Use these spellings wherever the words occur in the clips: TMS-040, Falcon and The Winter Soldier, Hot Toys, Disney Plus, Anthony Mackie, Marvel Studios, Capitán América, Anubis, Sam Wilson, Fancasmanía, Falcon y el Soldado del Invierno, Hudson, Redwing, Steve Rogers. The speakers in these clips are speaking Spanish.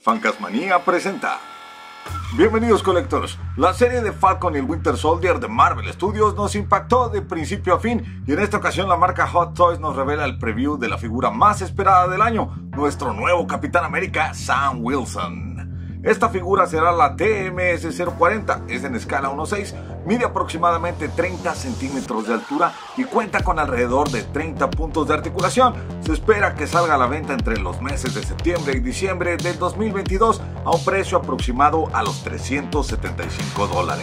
Fancasmanía presenta. Bienvenidos Collectors, la serie de Falcon y el Winter Soldier de Marvel Studios nos impactó de principio a fin y en esta ocasión la marca Hot Toys nos revela el preview de la figura más esperada del año, nuestro nuevo Capitán América, Sam Wilson. Esta figura será la TMS-040, es en escala 1.6, mide aproximadamente 30 centímetros de altura y cuenta con alrededor de 30 puntos de articulación. Se espera que salga a la venta entre los meses de septiembre y diciembre del 2022 a un precio aproximado a los $375.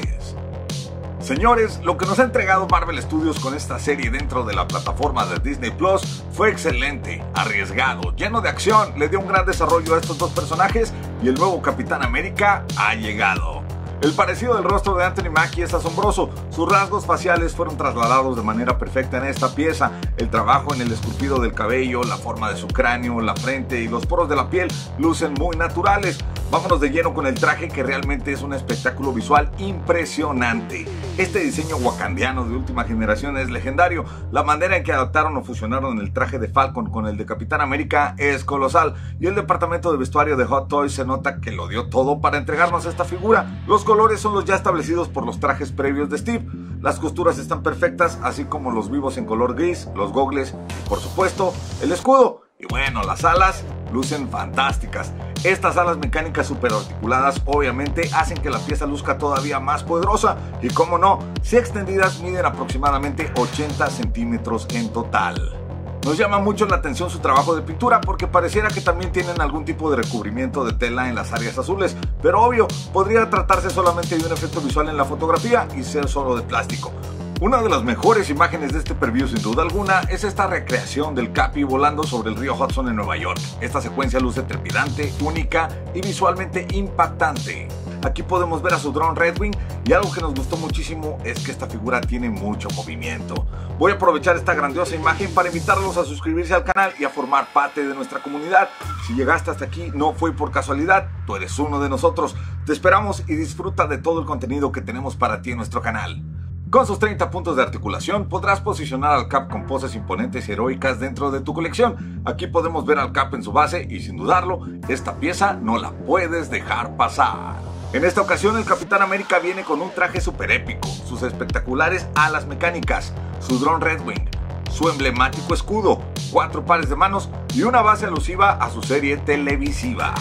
Señores, lo que nos ha entregado Marvel Studios con esta serie dentro de la plataforma de Disney Plus fue excelente, arriesgado, lleno de acción, le dio un gran desarrollo a estos dos personajes y el nuevo Capitán América ha llegado. El parecido del rostro de Anthony Mackie es asombroso, sus rasgos faciales fueron trasladados de manera perfecta en esta pieza, el trabajo en el esculpido del cabello, la forma de su cráneo, la frente y los poros de la piel lucen muy naturales. Vámonos de lleno con el traje que realmente es un espectáculo visual impresionante. Este diseño wakandiano de última generación es legendario, la manera en que adaptaron o fusionaron el traje de Falcon con el de Capitán América es colosal y el departamento de vestuario de Hot Toys se nota que lo dio todo para entregarnos esta figura. Los colores son los ya establecidos por los trajes previos de Steve, las costuras están perfectas así como los vivos en color gris, los gogles, por supuesto el escudo y bueno, las alas lucen fantásticas. Estas alas mecánicas super articuladas obviamente hacen que la pieza luzca todavía más poderosa y como no, si extendidas miden aproximadamente 80 centímetros en total. Nos llama mucho la atención su trabajo de pintura porque pareciera que también tienen algún tipo de recubrimiento de tela en las áreas azules, pero obvio, podría tratarse solamente de un efecto visual en la fotografía y ser solo de plástico. Una de las mejores imágenes de este preview sin duda alguna es esta recreación del Capi volando sobre el río Hudson en Nueva York. Esta secuencia luce trepidante, única y visualmente impactante. Aquí podemos ver a su dron Redwing y algo que nos gustó muchísimo es que esta figura tiene mucho movimiento. Voy a aprovechar esta grandiosa imagen para invitarlos a suscribirse al canal y a formar parte de nuestra comunidad. Si llegaste hasta aquí no fue por casualidad, tú eres uno de nosotros. Te esperamos y disfruta de todo el contenido que tenemos para ti en nuestro canal. Con sus 30 puntos de articulación podrás posicionar al Cap con poses imponentes y heroicas dentro de tu colección. Aquí podemos ver al Cap en su base y sin dudarlo, esta pieza no la puedes dejar pasar. En esta ocasión el Capitán América viene con un traje super épico, sus espectaculares alas mecánicas, su dron Redwing, su emblemático escudo, 4 pares de manos y una base alusiva a su serie televisiva.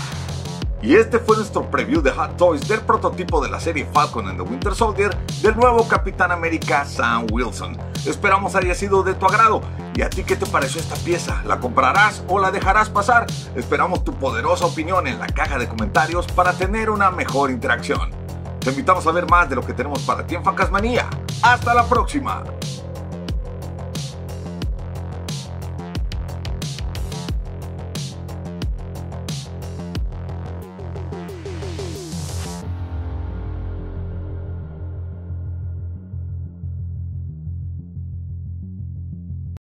Y este fue nuestro preview de Hot Toys del prototipo de la serie Falcon and The Winter Soldier del nuevo Capitán América Sam Wilson. Esperamos haya sido de tu agrado. ¿Y a ti qué te pareció esta pieza? ¿La comprarás o la dejarás pasar? Esperamos tu poderosa opinión en la caja de comentarios para tener una mejor interacción. Te invitamos a ver más de lo que tenemos para ti en Fancasmanía. ¡Hasta la próxima!